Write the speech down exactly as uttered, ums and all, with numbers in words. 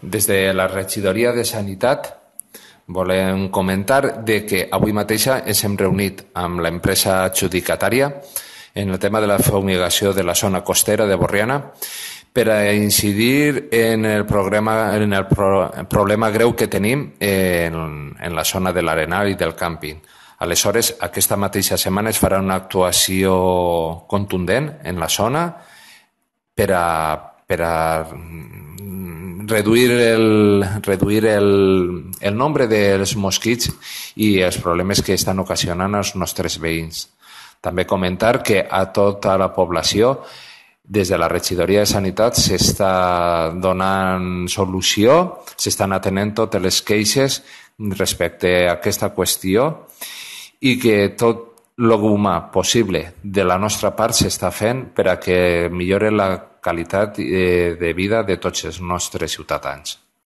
Desde la regidoria de Sanitat volem comentar de que avui mateix ens hem reunit amb l'empresa adjudicatària en el tema de la fumigació de la zona costera de Burriana per a incidir en el, programa, en el pro, problema greu que tenim en, en la zona de l'Arenal i del càmping. Aleshores, aquesta mateixa setmana es farà una actuació contundent en la zona per a, per a reduir, el, reduir el, el nombre dels mosquits i els problemes que estan ocasionant els nostres veïns. També comentar que a tota la població des de la regidoria de Sanitat s'està donant solució, s'estan atenent totes les queixes respecte a aquesta qüestió i que tot el humà possible de la nostra part s'està fent per a que millore la qualitat de vida de tots els nostres ciutadans.